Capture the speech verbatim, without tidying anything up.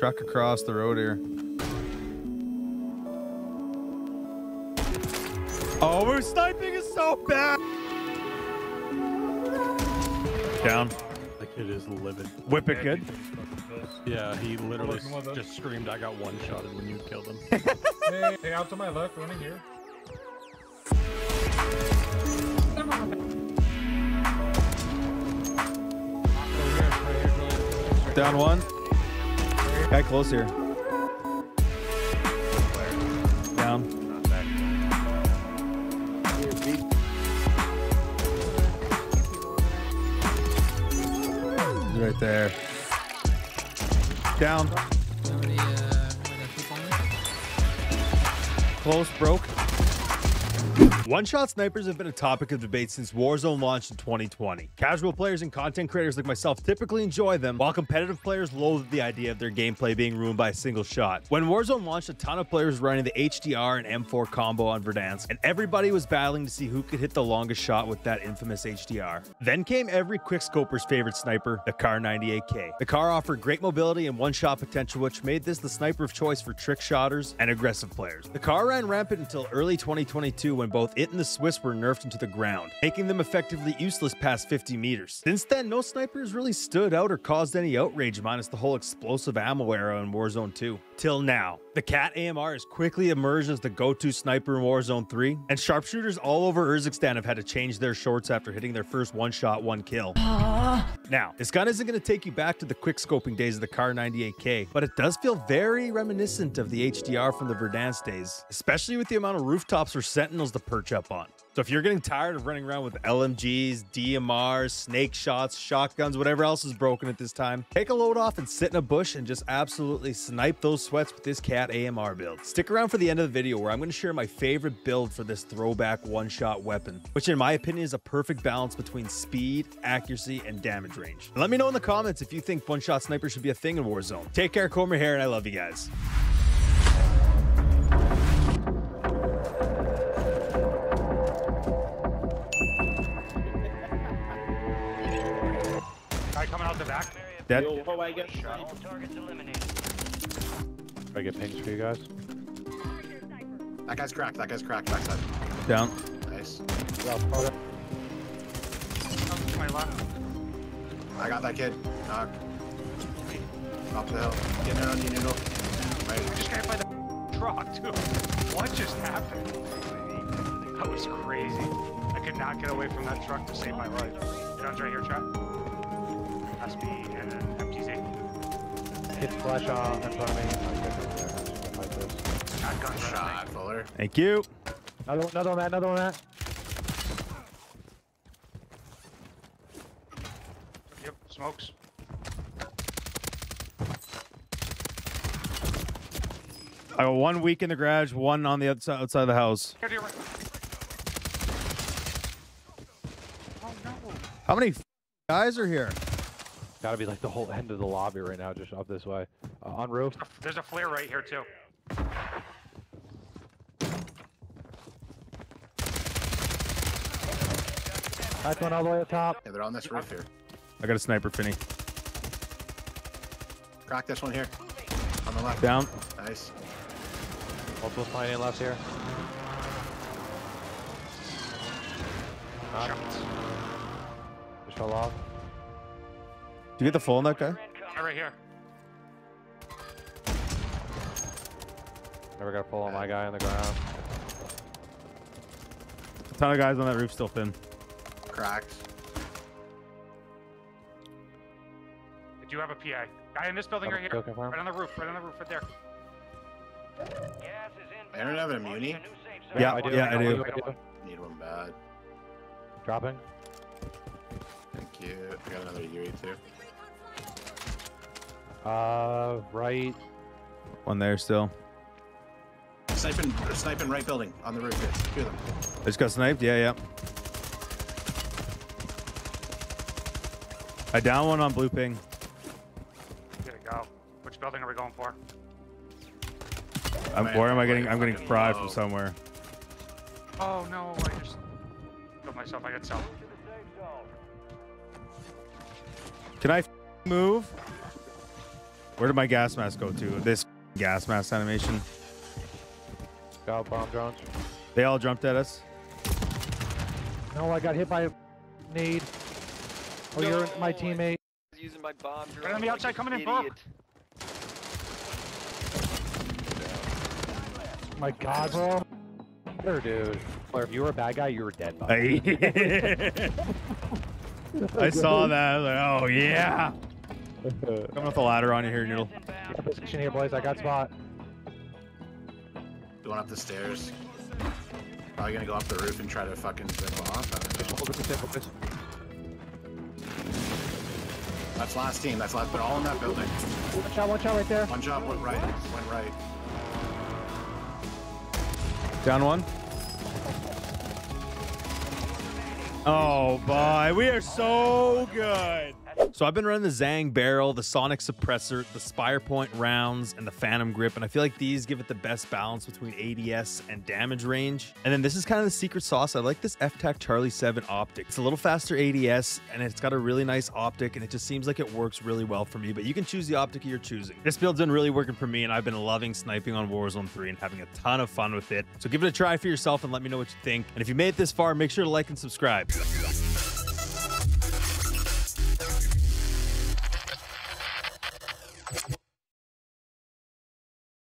truck across the road here. Oh, we're sniping is so bad. Down. That kid is livid. Whip it good. Yeah, he literally just screamed, I got one shot when you killed him. Hey, hey, out to my left, running here. Down one. Guy close here. Down. Right there. Down. Somebody, uh, close, broke. One-shot snipers have been a topic of debate since Warzone launched in twenty twenty. Casual players and content creators like myself typically enjoy them, while competitive players loathe the idea of their gameplay being ruined by a single shot. When Warzone launched, a ton of players were running the H D R and M four combo on Verdansk, and everybody was battling to see who could hit the longest shot with that infamous H D R. Then came every quickscoper's favorite sniper, the Kar ninety-eight K. The Kar offered great mobility and one-shot potential, which made this the sniper of choice for trick shotters and aggressive players. The Kar ran rampant until early twenty twenty-two, when both it and the Swiss were nerfed into the ground, making them effectively useless past fifty meters. Since then, no snipers really stood out or caused any outrage, minus the whole explosive ammo era in Warzone two. Till now. The Cat A M R has quickly emerged as the go-to sniper in Warzone three, and sharpshooters all over Urzikstan have had to change their shorts after hitting their first one-shot, one-kill. Now, this gun isn't going to take you back to the quick-scoping days of the Kar ninety-eight K, but it does feel very reminiscent of the H D R from the Verdansk days, especially with the amount of rooftops or sentinels to perch up on. So if you're getting tired of running around with L M Gs, D M Rs, snake shots, shotguns, whatever else is broken at this time, take a load off and sit in a bush and just absolutely snipe those sweats with this Cat A M R build. Stick around for the end of the video where I'm going to share my favorite build for this throwback one-shot weapon, which in my opinion is a perfect balance between speed, accuracy, and damage range. And let me know in the comments if you think one-shot sniper should be a thing in Warzone. Take care, comb your hair, and I love you guys. Coming out the back. Dead. Yo, oh, I get shot. All targets eliminated. I get pings for you guys. That guy's cracked. That guy's cracked. Backside. Down. Nice. Well, my left. I got that kid. Knock. Up the hill. Get in on you, noodle. Right. I just got hit by the truck, too. What just happened? That was crazy. I could not get away from that truck to save my life. John's right here, trap. Must be an M T Z. Hit flash off in front of me. Shotgun shot, Fuller. Thank you. Another one, another one, another one, Matt. Yep, smokes. I got one weak in the garage, one on the outside, outside of the house. Here, here, right. Oh, no. How many guys are here? Gotta be like the whole end of the lobby right now, just up this way. Uh, on roof. There's a flare right here, too. That's one all the way up top. Yeah, they're on this roof here. I got a sniper, Finny. Crack this one here. On the left. Down. Nice. Multiple flying in left here. Shot. Just fell off. Did you get the full on that guy? Yeah, right here. Never got a full on my guy on the ground. A ton of guys on that roof still thin. Cracked. I do have a P I. Guy in this building right here. Right on the roof. Right on the roof. Right there. I don't have an immuni. Yeah, I do. Yeah, I do. I do. Need one bad. Dropping. Thank you. I got another Yuri too. Uh, right. One there still. Sniping, sniping right building on the roof here. Two of them. I just got sniped. Yeah, yeah. I down one on blue ping. Good to go. Which building are we going for? I'm, where am I getting? I'm getting fried from somewhere. Oh no! I just killed myself. I got self. Can I move? Where did my gas mask go to? This gas mask animation. Got bomb drones. They all jumped at us. No, I got hit by a nade. Oh, no, you're my teammate. I was using my bomb drone. Enemy like outside coming idiot. in, fuck. My God, bro. There, dude. Or if you were a bad guy, you were dead. I saw that. I was like, oh yeah. Coming with the ladder on you here, Noodle. Get position here, boys. I got spot. Going up the stairs. Probably gonna go up the roof and try to fucking zip off. I don't know. Hold up the stairs. That's last team. That's last. They're all in that building. Watch out! Watch out! Right there. One shot went right. Went right. Down one. Oh boy, we are so good. So I've been running the Zang Barrel, the Sonic Suppressor, the Spire Point Rounds, and the Phantom Grip, and I feel like these give it the best balance between A D S and damage range. And then this is kind of the secret sauce. I like this F TAC Charlie seven Optic. It's a little faster A D S, and it's got a really nice optic, and it just seems like it works really well for me, but you can choose the optic you're choosing. This build's been really working for me, and I've been loving sniping on Warzone three and having a ton of fun with it. So give it a try for yourself and let me know what you think. And if you made it this far, make sure to like and subscribe.